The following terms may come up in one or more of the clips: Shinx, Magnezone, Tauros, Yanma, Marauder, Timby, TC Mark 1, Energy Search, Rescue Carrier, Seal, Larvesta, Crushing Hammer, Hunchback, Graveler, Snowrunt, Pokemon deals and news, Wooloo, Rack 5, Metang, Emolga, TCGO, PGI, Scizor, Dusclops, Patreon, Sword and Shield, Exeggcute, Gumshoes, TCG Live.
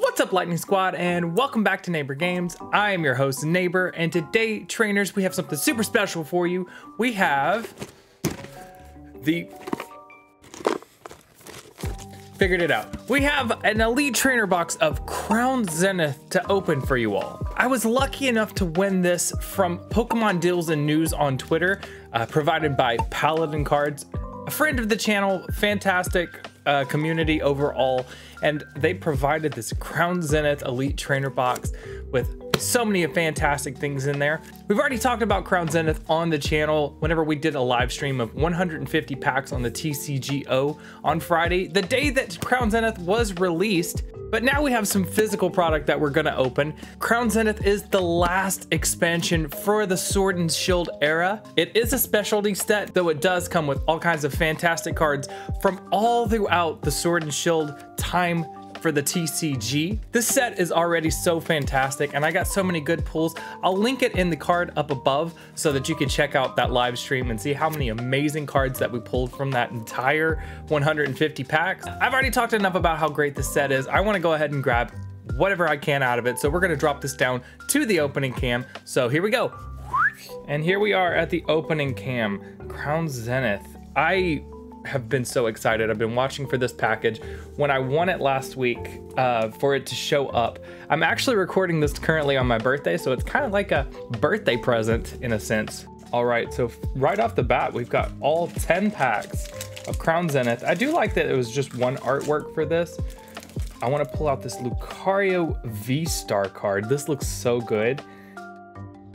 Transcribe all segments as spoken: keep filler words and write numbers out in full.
What's up, Lightning Squad, and welcome back to Naybor Games. I am your host, Naybor, and today, trainers, we have something super special for you. We have the... Figured it out. We have an Elite Trainer box of Crown Zenith to open for you all. I was lucky enough to win this from Pokemon Deals and News on Twitter, uh, provided by Paladin Cards, a friend of the channel, fantastic uh, community overall, and they provided this Crown Zenith Elite Trainer box with so many fantastic things in there. We've already talked about Crown Zenith on the channel whenever we did a live stream of one hundred fifty packs on the T C G O on Friday, the day that Crown Zenith was released. But now we have some physical product that we're gonna open. Crown Zenith is the last expansion for the Sword and Shield era. It is a specialty set, though it does come with all kinds of fantastic cards from all throughout the Sword and Shield time for the T C G. This set is already so fantastic, and I got so many good pulls. I'll link it in the card up above so that you can check out that live stream and see how many amazing cards that we pulled from that entire one hundred fifty packs. I've already talked enough about how great this set is. I want to go ahead and grab whatever I can out of it, so we're going to drop this down to the opening cam. So here we go. And here we are at the opening cam. Crown Zenith. I have been so excited. I've been watching for this package. When I won it last week, uh, for it to show up. I'm actually recording this currently on my birthday, so it's kind of like a birthday present in a sense. All right, so right off the bat, we've got all ten packs of Crown Zenith. I do like that it was just one artwork for this. I want to pull out this Lucario V-Star card. This looks so good.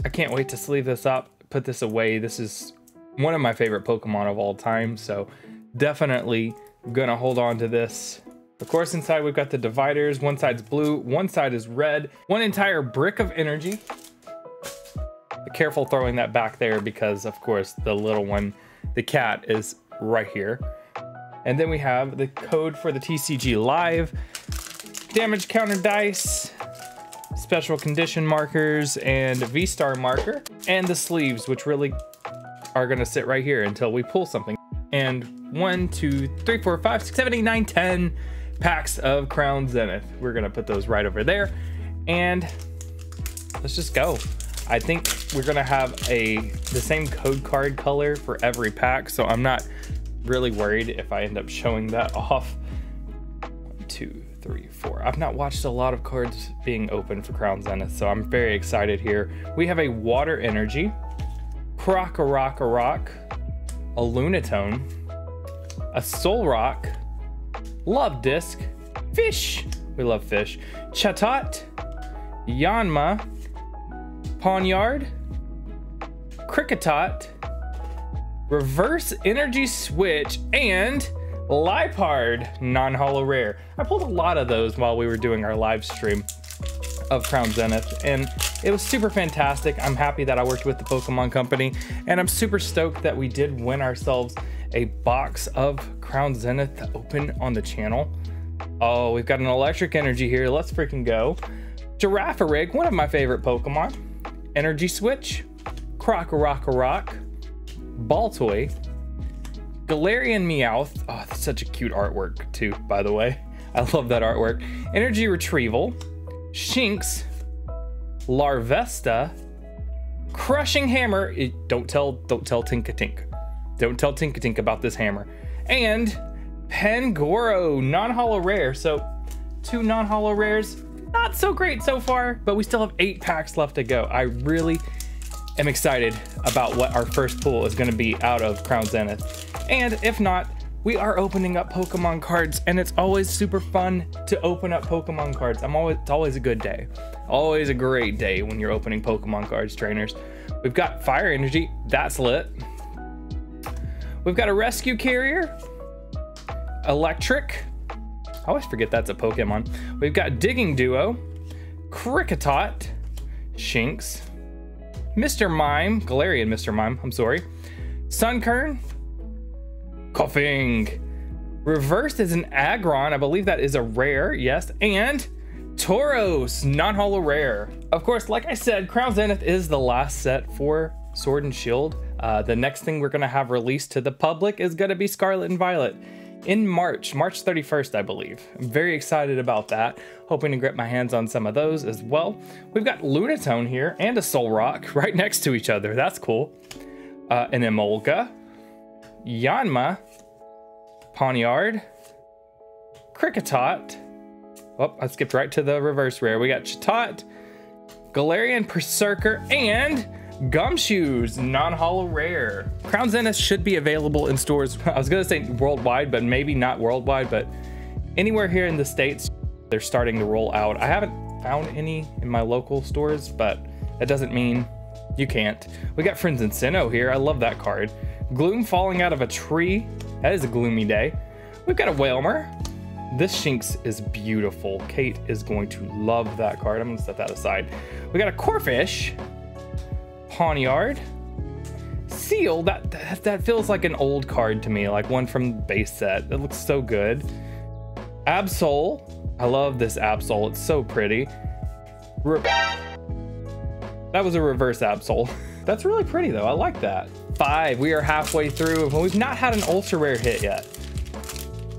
I can't wait to sleeve this up, put this away. This is one of my favorite Pokemon of all time, so definitely gonna hold on to this. Of course, inside we've got the dividers. One side's blue, one side is red. One entire brick of energy. Be careful throwing that back there because, of course, the little one, the cat, is right here. And then we have the code for the T C G Live, damage counter dice, special condition markers, and a V-Star marker, and the sleeves, which really are gonna sit right here until we pull something. And one, two, three, four, five, six, seven, eight, nine, ten packs of Crown Zenith. We're gonna put those right over there. And let's just go. I think we're gonna have a the same code card color for every pack, so I'm not really worried if I end up showing that off. One, two, three, four. I've not watched a lot of cards being opened for Crown Zenith, so I'm very excited here. We have a water energy, Croc-a-rock-a-rock, a Lunatone, a Solrock, Love Disc, Fish, we love Fish, Chatot, Yanma, Pawniard, Kricketot, Reverse Energy Switch, and Lipard, non-holo rare. I pulled a lot of those while we were doing our live stream of Crown Zenith, and it was super fantastic. I'm happy that I worked with the Pokemon company, and I'm super stoked that we did win ourselves a box of Crown Zenith to open on the channel. Oh, we've got an electric energy here. Let's freaking go. Girafarig, one of my favorite Pokemon. Energy Switch, Croc-a-rock-a-rock, Baltoy, Galarian Meowth. Oh, that's such a cute artwork too, by the way. I love that artwork. Energy Retrieval, Shinx, Larvesta, Crushing Hammer. It, don't tell, don't tell Tinkatink. Don't tell Tinkatink about this hammer. And Pangoro, non-holo rare. So two non-holo rares, not so great so far, but we still have eight packs left to go. I really am excited about what our first pull is gonna be out of Crown Zenith. And if not, we are opening up Pokemon cards, and it's always super fun to open up Pokemon cards. I'm always, it's always a good day. Always a great day when you're opening Pokemon cards, trainers. We've got Fire Energy, that's lit. We've got a Rescue Carrier, Electric. I always forget that's a Pokemon. We've got Digging Duo, Kricketot, Shinx, Mister Mime, Galarian Mister Mime, I'm sorry, Sunkern, Coughing. Reversed is an Aggron. I believe that is a rare, yes. And Tauros, non-holo rare. Of course, like I said, Crown Zenith is the last set for Sword and Shield. Uh, the next thing we're gonna have released to the public is gonna be Scarlet and Violet. in March, March thirty-first, I believe. I'm very excited about that. Hoping to get my hands on some of those as well. We've got Lunatone here and a Solrock right next to each other. That's cool. Uh, an Emolga, Yanma, Pawniard, Kricketot. Oh, I skipped right to the reverse rare. We got Chatot, Galarian Berserker, and Gumshoes, non-holo rare. Crown Zenith should be available in stores. I was gonna say worldwide, but maybe not worldwide, but anywhere here in the States, they're starting to roll out. I haven't found any in my local stores, but that doesn't mean you can't. We got Friends and Sinnoh here. I love that card. Gloom falling out of a tree. That is a gloomy day. We've got a Whelmer. This Shinx is beautiful. Kate is going to love that card. I'm gonna set that aside. We got a Corphish, Pawniard, Seal. That, that that feels like an old card to me, like one from base set. That looks so good. Absol. I love this Absol. It's so pretty. Re that was a reverse Absol. That's really pretty though. I like that. Five. We are halfway through, and we've not had an ultra rare hit yet.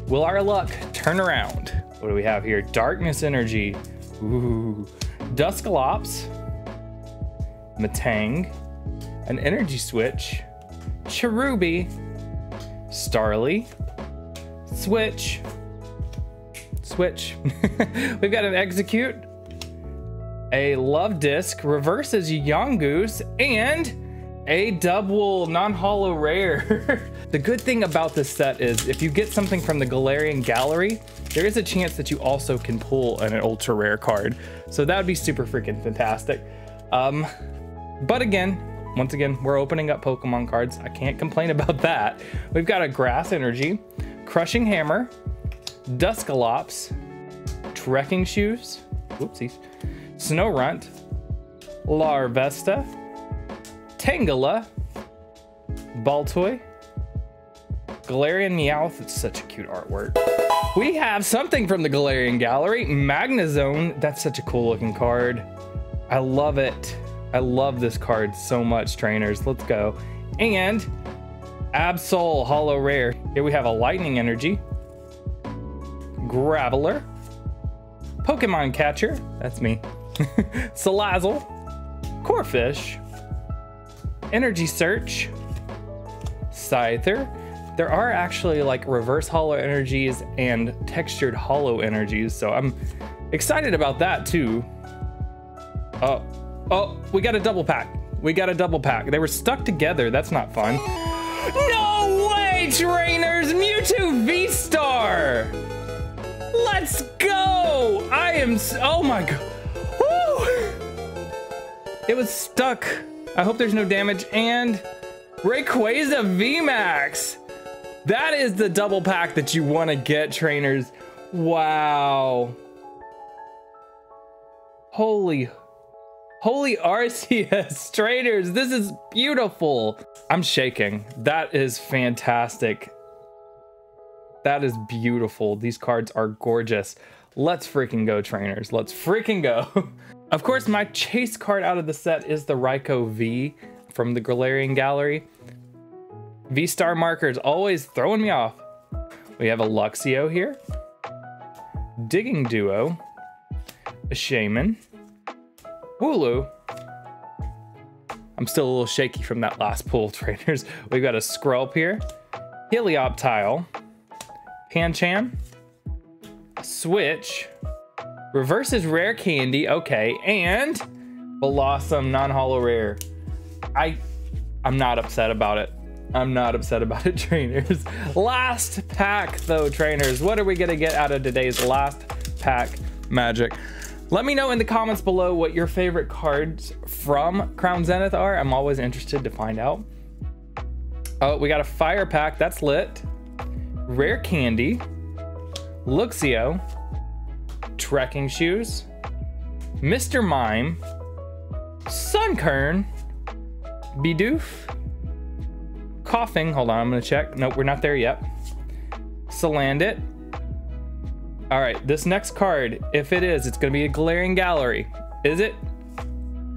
Will our luck turn around? What do we have here? Darkness Energy. Ooh. Dusclops. Metang. An Energy Switch. Cherubi. Starly. Switch. Switch. We've got an Execute. A Love Disc. Reverses Yongoose. And a double non-holo rare. The good thing about this set is if you get something from the Galarian Gallery, there is a chance that you also can pull an, an ultra rare card. So that would be super freaking fantastic. Um, but again, once again, we're opening up Pokemon cards. I can't complain about that. We've got a Grass Energy, Crushing Hammer, Dusclops, Trekking Shoes, whoopsies, Snowrunt, Larvesta, Tangela, Baltoy, Galarian Meowth. It's such a cute artwork. We have something from the Galarian Gallery. Magnezone. That's such a cool looking card. I love it. I love this card so much, trainers. Let's go. And Absol holo rare. Here we have a Lightning Energy, Graveler, Pokemon Catcher. That's me. Salazzle, Corphish, Energy Search, Scyther. There are actually like reverse holo energies and textured holo energies, so I'm excited about that too. Oh, oh, we got a double pack. We got a double pack. They were stuck together. That's not fun. No way, trainers! Mewtwo V-Star! Let's go! I am so, oh my god. Woo! It was stuck. I hope there's no damage. And Rayquaza V MAX. That is the double pack that you want to get, trainers. Wow. Holy, holy Arceus, trainers. This is beautiful. I'm shaking. That is fantastic. That is beautiful. These cards are gorgeous. Let's freaking go, trainers. Let's freaking go. Of course, my chase card out of the set is the Raikou V from the Galarian Gallery. V-Star markers always throwing me off. We have a Luxio here, Digging Duo, a Shaman, Wooloo. I'm still a little shaky from that last pull, trainers. We've got a Skrulp here, Helioptile, Pancham, Switch, reverses rare candy, okay, and Blossom non-holo rare. I, I'm not upset about it. I'm not upset about it, trainers. Last pack though, trainers. What are we gonna get out of today's last pack magic? Let me know in the comments below what your favorite cards from Crown Zenith are. I'm always interested to find out. Oh, we got a fire pack, that's lit. Rare candy, Luxio, Trekking Shoes, Mister Mime, Sunkern, Bidoof, Coughing. Hold on, I'm gonna check. Nope, we're not there yet. Salandit. All right, this next card, if it is, it's gonna be a Galarian Gallery. Is it?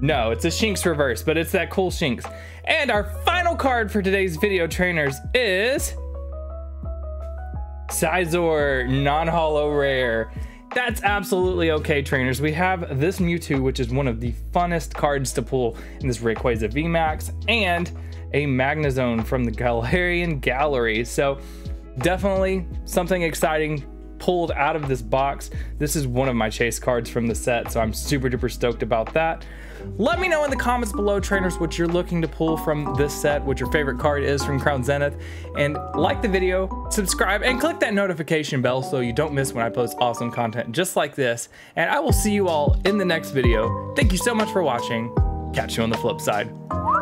No, it's a Shinx reverse, but it's that cool Shinx. And our final card for today's video, trainers, is Scizor, non-holo rare. That's absolutely okay, trainers. We have this Mewtwo, which is one of the funnest cards to pull in this Rayquaza V MAX, and a Magnezone from the Galarian Gallery. So definitely something exciting pulled out of this box. This is one of my chase cards from the set, so I'm super duper stoked about that. Let me know in the comments below, trainers, what you're looking to pull from this set, what your favorite card is from Crown Zenith, and like the video, subscribe, and click that notification bell so you don't miss when I post awesome content just like this. And I will see you all in the next video. Thank you so much for watching. Catch you on the flip side.